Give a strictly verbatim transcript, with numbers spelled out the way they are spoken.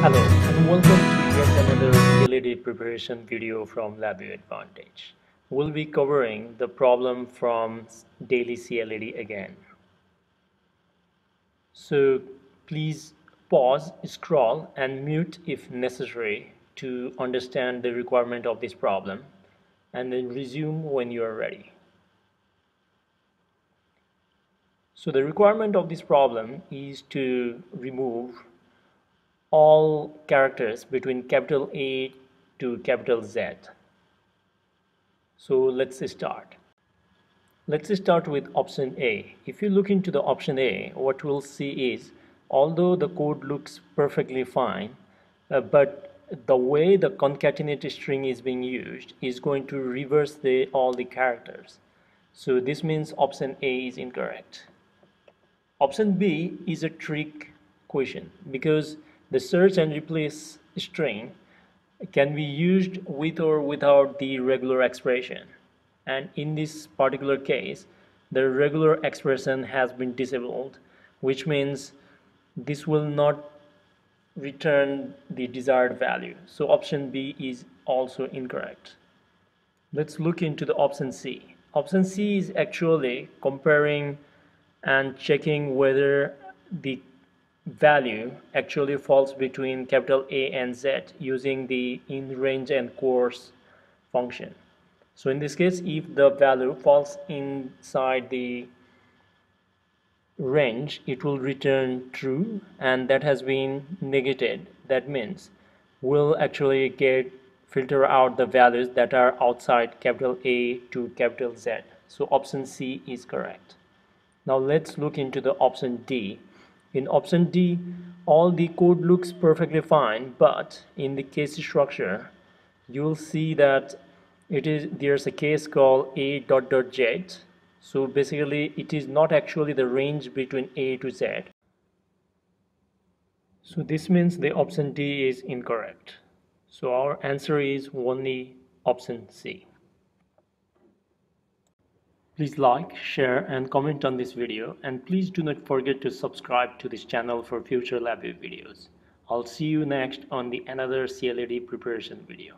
Hello and welcome to yet another C L A D preparation video from LabVIEW Advantage. We'll be covering the problem from daily C L A D again. So please pause, scroll and mute if necessary to understand the requirement of this problem, and then resume when you are ready. So the requirement of this problem is to remove all characters between capital A to capital Z. So let's start. Let's start with option A. If you look into the option A, what we'll see is, although the code looks perfectly fine, uh, but the way the concatenated string is being used is going to reverse the, all the characters. So this means option A is incorrect. Option B is a trick question because the search and replace string can be used with or without the regular expression, and in this particular case the regular expression has been disabled, which means this will not return the desired value. So option B is also incorrect. Let's look into the option C. Option C is actually comparing and checking whether the value actually falls between capital A and Z using the in range and course function. So in this case, if the value falls inside the range, it will return true, and that has been negated. That means we'll actually get filter out the values that are outside capital A to capital Z. So option C is correct. Now let's look into the option D. In option D, all the code looks perfectly fine, but in the case structure, you'll see that it is there's a case called A dot dot Z. So basically, it is not actually the range between A to Z. So this means the option D is incorrect. So our answer is only option C. Please like, share and comment on this video, and please do not forget to subscribe to this channel for future LabVIEW videos. I'll see you next on the another C L A D preparation video.